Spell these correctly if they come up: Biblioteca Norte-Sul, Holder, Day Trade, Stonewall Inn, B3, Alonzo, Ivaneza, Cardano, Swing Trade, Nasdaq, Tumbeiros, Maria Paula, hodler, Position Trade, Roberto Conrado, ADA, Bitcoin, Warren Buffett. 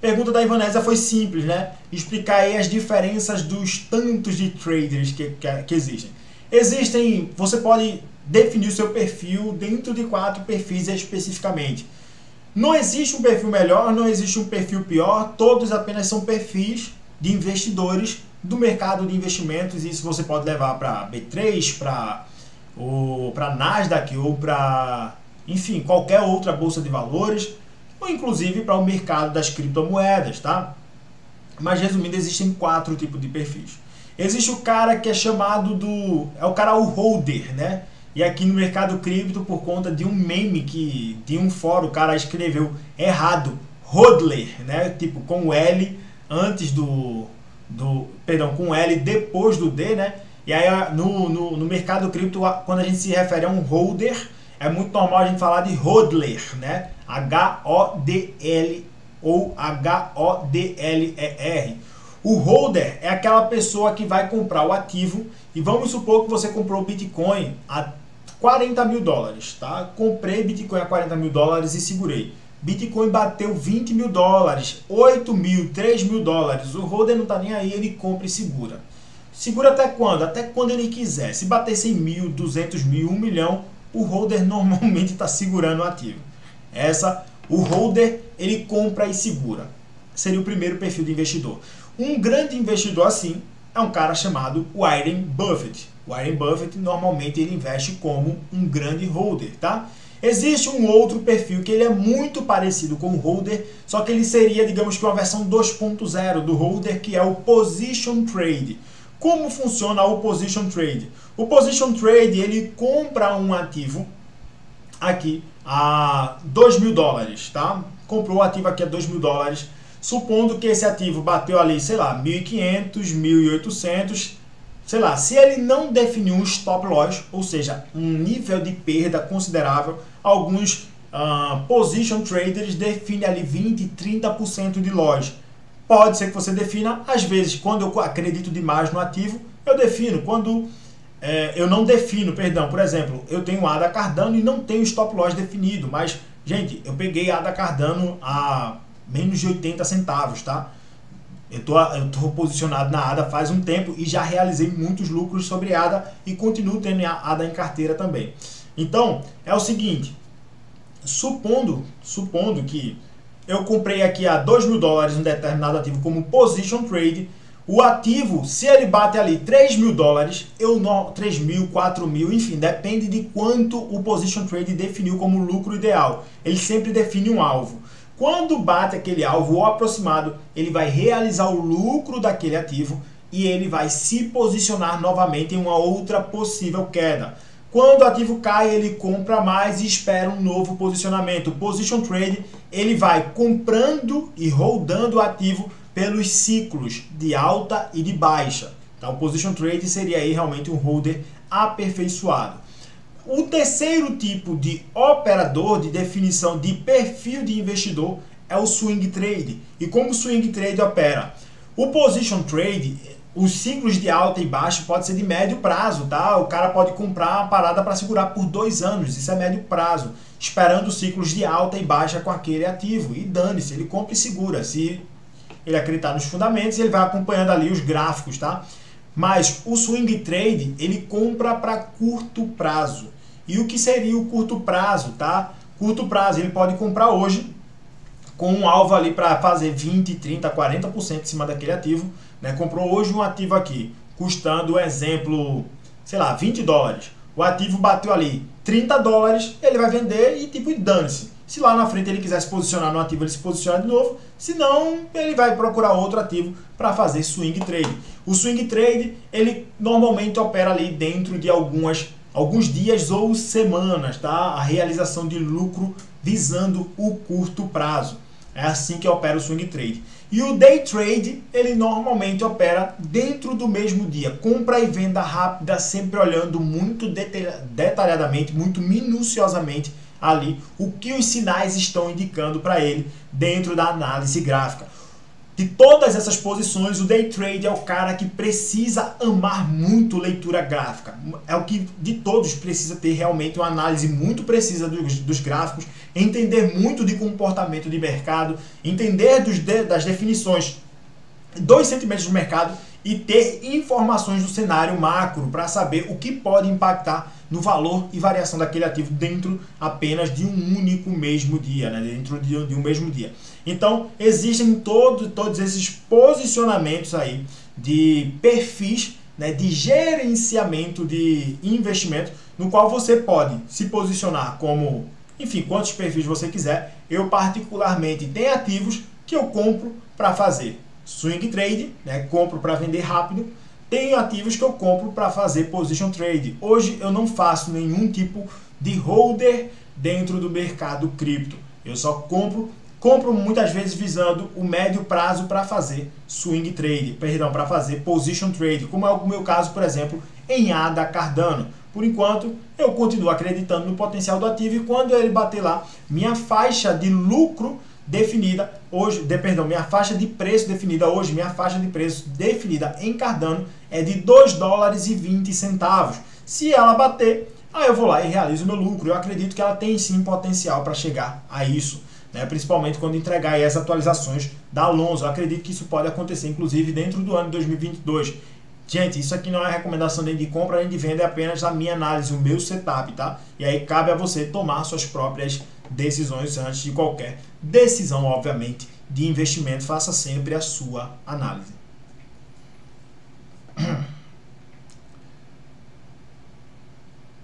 Pergunta da Ivaneza foi simples, né? Explicar aí as diferenças dos tantos de traders que existem. Existem, você pode definir o seu perfil dentro de 4 perfis especificamente. Não existe um perfil melhor, não existe um perfil pior, todos apenas são perfis de investidores do mercado de investimentos. Isso você pode levar para B3, para Nasdaq ou para, enfim, qualquer outra bolsa de valores, ou inclusive para o mercado das criptomoedas, tá? Mas resumindo, existem 4 tipos de perfis. Existe o cara que é chamado do... é o cara, o holder, né? E aqui no mercado cripto, por conta de um meme de um fórum, o cara escreveu errado, hodler, né? Tipo, com o L antes do... perdão, com o L depois do D, né? E aí no mercado cripto, quando a gente se refere a um holder, é muito normal a gente falar de hodler, né? H-O-D-L ou H-O-D-L-E-R. O holder é aquela pessoa que vai comprar o ativo, e vamos supor que você comprou Bitcoin a 40 mil dólares, tá? Comprei Bitcoin a 40 mil dólares e segurei. Bitcoin bateu 20 mil dólares, 8 mil, 3 mil dólares. O holder não tá nem aí, ele compra e segura. Segura até quando? Até quando ele quiser. Se bater 100 mil, 200 mil, 1 milhão, o holder normalmente está segurando o ativo. O holder, ele compra e segura. Seria o primeiro perfil de investidor. Um grande investidor assim é um cara chamado Warren Buffett. Warren Buffett, normalmente, ele investe como um grande holder, tá? Existe um outro perfil que ele é muito parecido com o holder, só que ele seria, digamos que, uma versão 2.0 do holder, que é o Position Trade. Como funciona o Position Trade? O Position Trade, ele compra um ativo aqui a 2 mil dólares, tá? Comprou o ativo aqui a 2 mil dólares. Supondo que esse ativo bateu ali, sei lá, 1.500, 1.800, sei lá. Se ele não definiu um stop loss, ou seja, um nível de perda considerável, alguns position traders definem ali 20, 30% de loss. Pode ser que você defina, às vezes, quando eu acredito demais no ativo, eu defino. Quando eu não defino, perdão, por exemplo, eu tenho ADA Cardano e não tenho stop loss definido, mas, gente, eu peguei ADA Cardano a menos de 80 centavos, tá? Eu tô posicionado na ADA faz um tempo e já realizei muitos lucros sobre ADA e continuo tendo a ADA em carteira também. Então, é o seguinte, supondo que eu comprei aqui a 2 mil dólares um determinado ativo como position trade. O ativo, se ele bate ali 3 mil dólares, 3 mil, 4 mil, enfim, depende de quanto o position trade definiu como lucro ideal. Ele sempre define um alvo. Quando bate aquele alvo ou aproximado, ele vai realizar o lucro daquele ativo e ele vai se posicionar novamente em uma outra possível queda. Quando o ativo cai, ele compra mais e espera um novo posicionamento. O Position Trade, ele vai comprando e rodando o ativo pelos ciclos de alta e de baixa. Então, o Position Trade seria aí realmente um holder aperfeiçoado. O terceiro tipo de operador, de definição de perfil de investidor, é o Swing Trade. E como o Swing Trade opera? O Position Trade... os ciclos de alta e baixa pode ser de médio prazo, tá? O cara pode comprar uma parada para segurar por 2 anos, isso é médio prazo, esperando ciclos de alta e baixa com aquele ativo. E dane-se, ele compra e segura. Se ele acreditar nos fundamentos, ele vai acompanhando ali os gráficos, tá? Mas o swing trade, ele compra para curto prazo. E o que seria o curto prazo, tá? Curto prazo, ele pode comprar hoje com um alvo ali para fazer 20, 30, 40% em cima daquele ativo, né? Comprou hoje um ativo aqui, custando, exemplo, sei lá, 20 dólares. O ativo bateu ali 30 dólares, ele vai vender e tipo, dane-se. Se lá na frente ele quiser se posicionar no ativo, ele se posiciona de novo. Se não, ele vai procurar outro ativo para fazer swing trade. O swing trade, ele normalmente opera ali dentro de alguns dias ou semanas, tá? A realização de lucro visando o curto prazo. É assim que opera o swing trade. E o day trade, ele normalmente opera dentro do mesmo dia. Compra e venda rápida, sempre olhando muito detalhadamente, muito minuciosamente ali o que os sinais estão indicando para ele dentro da análise gráfica. De todas essas posições, o Day Trade é o cara que precisa amar muito leitura gráfica. É o que de todos precisa ter realmente uma análise muito precisa dos gráficos, entender muito de comportamento de mercado, entender das definições dos sentimentos do mercado e ter informações do cenário macro para saber o que pode impactar no valor e variação daquele ativo dentro apenas de um único mesmo dia, né? Dentro de um mesmo dia. Então, existem todos esses posicionamentos aí de perfis, né, de gerenciamento de investimento, no qual você pode se posicionar como, enfim, quantos perfis você quiser. Eu, particularmente, tenho ativos que eu compro para fazer swing trade, né, compro para vender rápido. Tenho ativos que eu compro para fazer position trade. Hoje eu não faço nenhum tipo de holder dentro do mercado cripto. Eu só compro muitas vezes visando o médio prazo para fazer swing trade, perdão, para fazer position trade, como é o meu caso, por exemplo, em ADA Cardano. Por enquanto, eu continuo acreditando no potencial do ativo e quando ele bater lá, minha faixa de lucro definida hoje, minha faixa de preço definida hoje, minha faixa de preço definida em Cardano é de US$2,20. Se ela bater, aí eu vou lá e realizo meu lucro. Eu acredito que ela tem sim potencial para chegar a isso, né? Principalmente quando entregar aí as atualizações da Alonzo. Eu acredito que isso pode acontecer, inclusive, dentro do ano de 2022. Gente, isso aqui não é recomendação nem de compra nem de venda, é apenas a minha análise, o meu setup, tá? E aí cabe a você tomar suas próprias decisões antes de qualquer decisão, obviamente, de investimento. Faça sempre a sua análise.